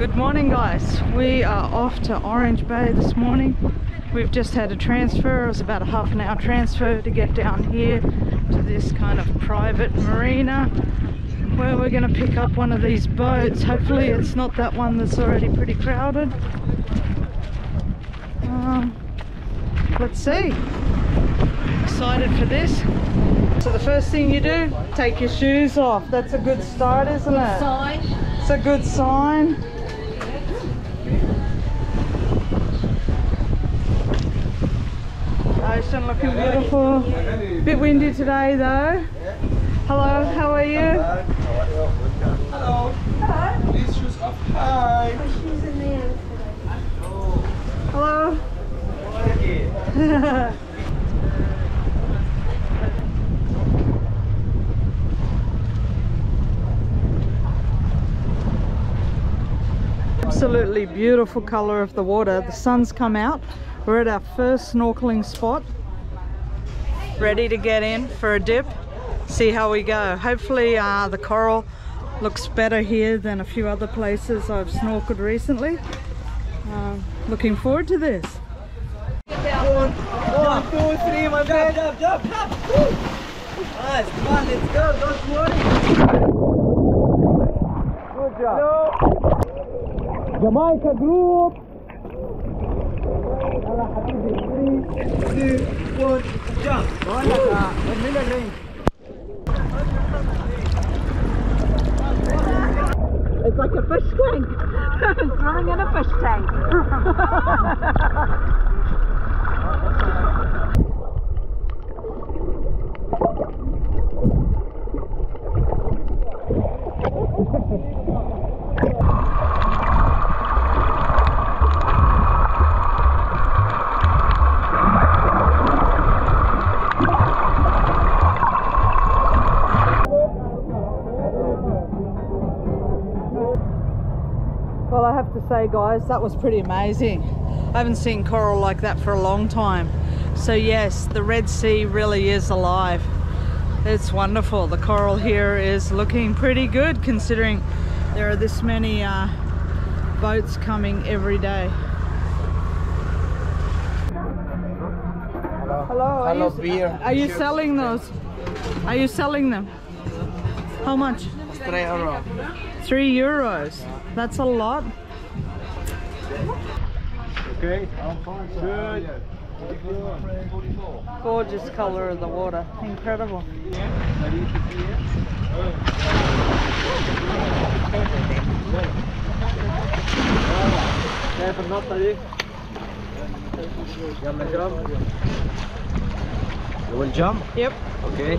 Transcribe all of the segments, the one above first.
Good morning guys, we are off to Orange Bay this morning. We've just had a transfer. It was about a half an hour transfer to get down here to this kind of private marina where we're going to pick up one of these boats. Hopefully it's not that one that's already pretty crowded. Let's see. Excited for this. So the first thing you do, take your shoes off. That's a good start, isn't it? Sign. It's a good sign. Ocean looking beautiful. Bit windy today though. Hello, how are you? Hello. Hello. These shoes up high. My shoes in there. Hello. Hello. Absolutely beautiful colour of the water. The sun's come out. We're at our first snorkeling spot. Ready to get in for a dip. See how we go. Hopefully the coral looks better here than a few other places I've snorkeled recently. Looking forward to this. One, two, three, my man. Jump, jump, jump. Nice, come on, let's go. Don't worry. Good job. Hello. Jamaica group. Three, two, one, jump. It's like a fish tank. It's running in a fish tank. Well, I have to say guys, that was pretty amazing. I haven't seen coral like that for a long time. So yes, the Red Sea really is alive. It's wonderful. The coral here is looking pretty good considering there are this many boats coming every day. Hello. Hello. Are you selling those? Are you selling them? How much? €3. €3. That's a lot. Okay. Good. Gorgeous colour of the water. Incredible. You will jump? Yep. Okay.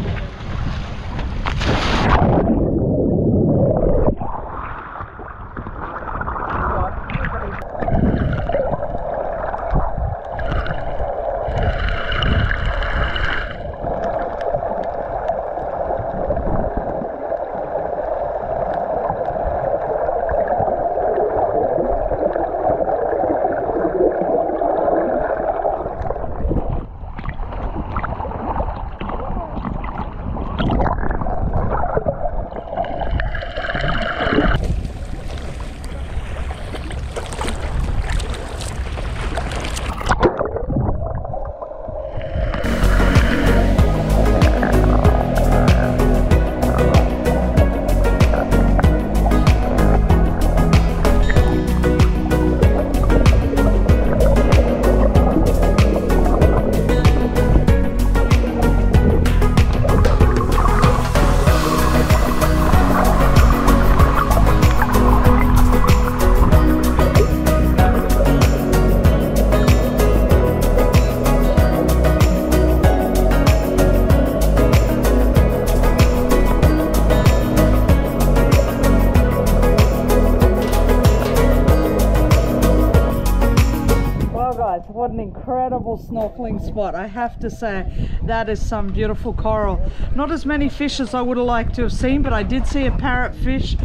What an incredible snorkeling spot. I have to say, that is some beautiful coral. Not as many fish as I would have liked to have seen, but I did see a parrotfish,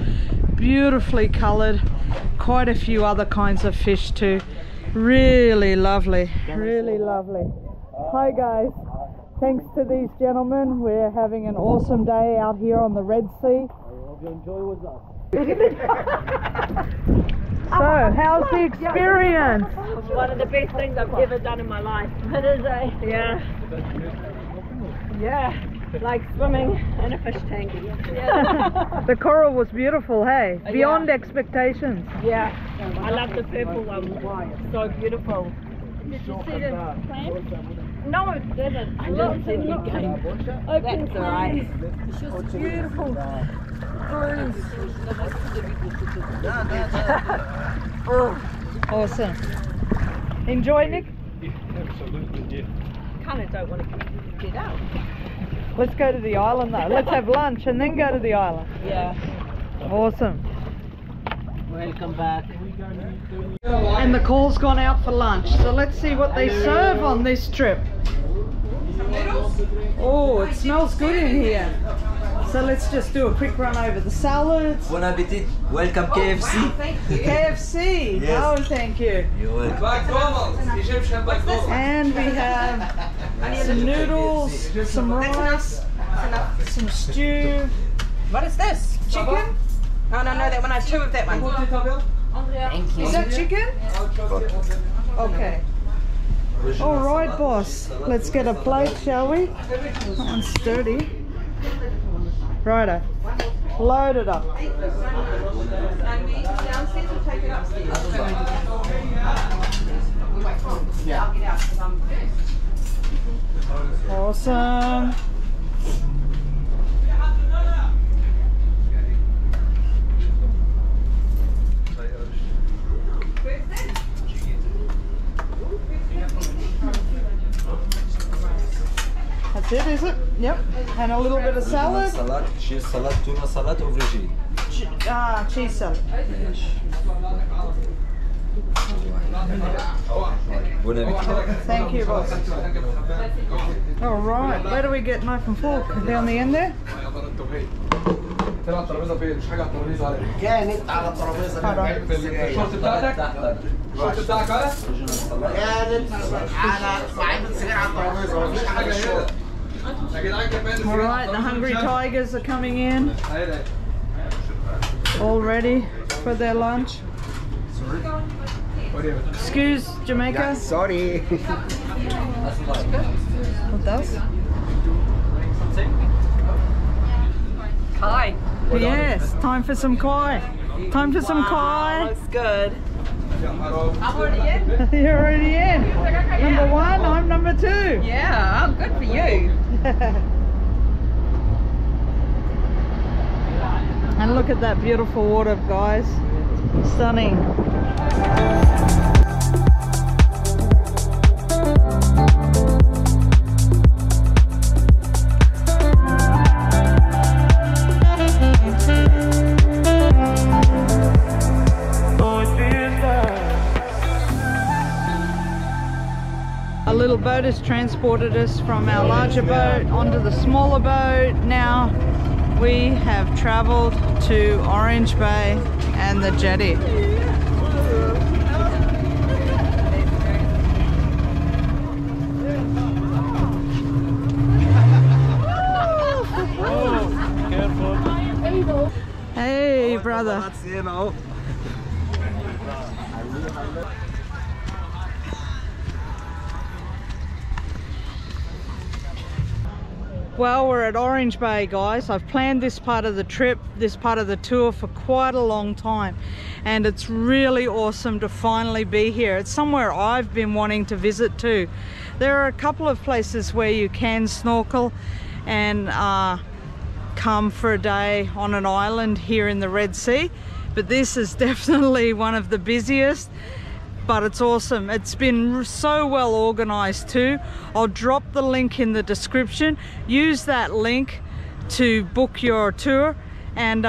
beautifully coloured. Quite a few other kinds of fish too. Really lovely, really lovely. Hi guys, thanks to these gentlemen, we're having an awesome day out here on the Red Sea. I hope you enjoy with us. So, how's the experience? It's one of the best things I've ever done in my life. It is a... Yeah. Yeah. Like swimming in a fish tank. Yeah. The coral was beautiful, hey? Beyond expectations. Yeah. I love the purple one. It's so beautiful. Did you see the plane? No, it didn't. I looked in the game. Open plane. It's just beautiful. Awesome. Enjoy, Nick? Yeah, absolutely, yeah. Kind of don't want to get out. Let's go to the island though. Let's have lunch and then go to the island. Yeah. Awesome. Welcome back. And the call's gone out for lunch. So let's see what they serve on this trip. Oh, it smells good in here. So let's just do a quick run over the salads. Bon appetit. Welcome KFC. Oh, wow, thank you. KFC. Yes. Oh, thank you. You're welcome. And we have... some noodles, some rice, some stew. What is this? Chicken? No, no, no, that one. I have two of that one. Thank you. Is that chicken? Okay. All right, boss. Let's get a plate, shall we? That one's sturdy. Righto. Load it up. Awesome. That's it, is it? Yep. And a little bit of salad. Cheese salad, tuna salad, or veggie. Cheese salad. Thank you, boss. All right, where do we get knife and fork? Down the end there? All right, the hungry tigers are coming in. All ready for their lunch. Excuse Jamaica. Yeah, sorry. What does? Kai. Yes, time for some Kai. Time for some Kai. That's good. I'm already in. You're already in. Number one, I'm number two. Yeah, I'm good for you. And look at that beautiful water, guys. Stunning. A little boat has transported us from our larger boat onto the smaller boat. Now we have traveled to Orange Bay and the jetty. Oh, hey, brother. Well, we're at Orange Bay, guys. I've planned this part of the trip, this part of the tour for quite a long time, and it's really awesome to finally be here. It's somewhere I've been wanting to visit too. There are a couple of places where you can snorkel and come for a day on an island here in the Red Sea, but this is definitely one of the busiest. But it's awesome. It's been so well organized too. I'll drop the link in the description. Use that link to book your tour, and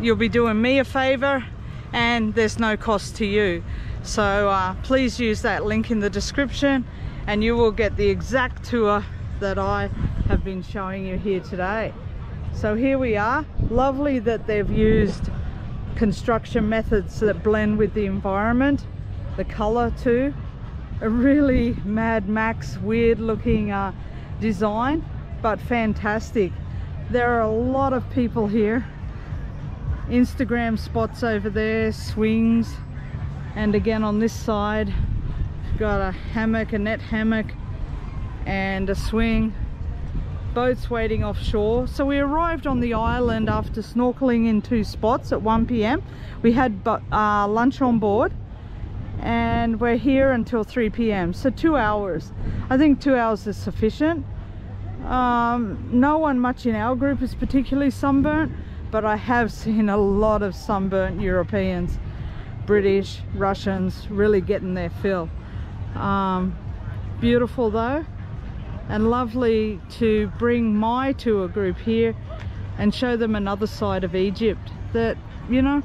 you'll be doing me a favor, and there's no cost to you. So please use that link in the description and you will get the exact tour that I have been showing you here today. So here we are. Lovely that they've used construction methods that blend with the environment. The colour too, a really Mad Max weird looking design, but fantastic. There are a lot of people here Instagram spots over there, swings, and again on this side got a hammock, a net hammock and a swing, boats waiting offshore. So we arrived on the island after snorkeling in two spots at 1 p.m. We had lunch on board and we're here until 3 p.m. so 2 hours. I think 2 hours is sufficient. No one much in our group is particularly sunburnt, but I have seen a lot of sunburnt Europeans, British, Russians, really getting their fill. Beautiful though, and lovely to bring my tour group here and show them another side of Egypt that, you know,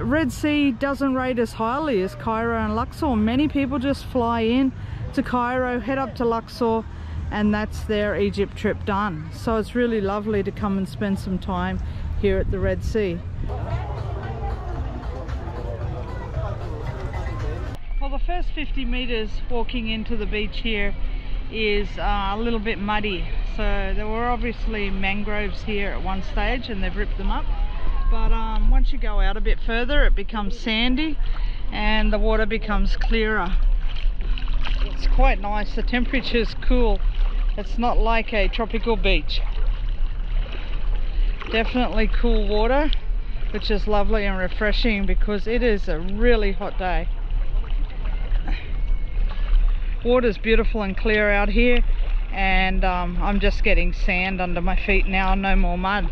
Red Sea doesn't rate as highly as Cairo and Luxor. Many people just fly in to Cairo, head up to Luxor, and that's their Egypt trip done. So it's really lovely to come and spend some time here at the Red Sea. Well, the first 50 meters walking into the beach here is a little bit muddy. So there were obviously mangroves here at one stage and they've ripped them up. But once you go out a bit further, it becomes sandy and the water becomes clearer. It's quite nice, the temperature's cool. It's not like a tropical beach. Definitely cool water, which is lovely and refreshing because it is a really hot day. Water's beautiful and clear out here, and I'm just getting sand under my feet now, no more mud.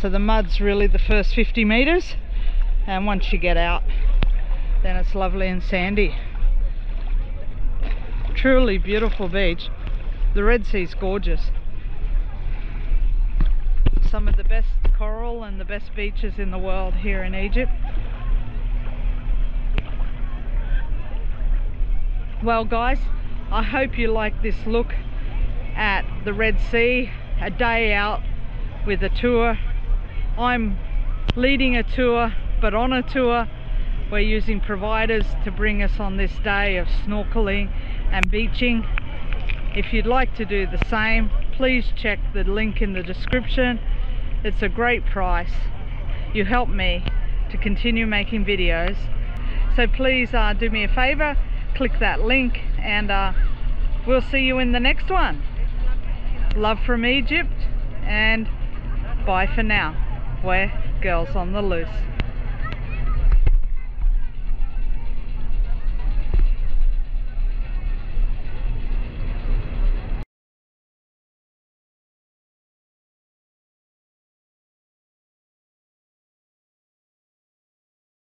So the mud's really the first 50 meters, and once you get out then it's lovely and sandy. Truly beautiful beach. The Red Sea's gorgeous. Some of the best coral and the best beaches in the world here in Egypt. Well guys, I hope you like this look at the Red Sea, a day out with a tour. I'm leading a tour, but on a tour we're using providers to bring us on this day of snorkeling and beaching. If you'd like to do the same, please check the link in the description. It's a great price. You help me to continue making videos, so please do me a favor, click that link, and we'll see you in the next one. Love from Egypt, and bye for now. We're Girls on the Loose.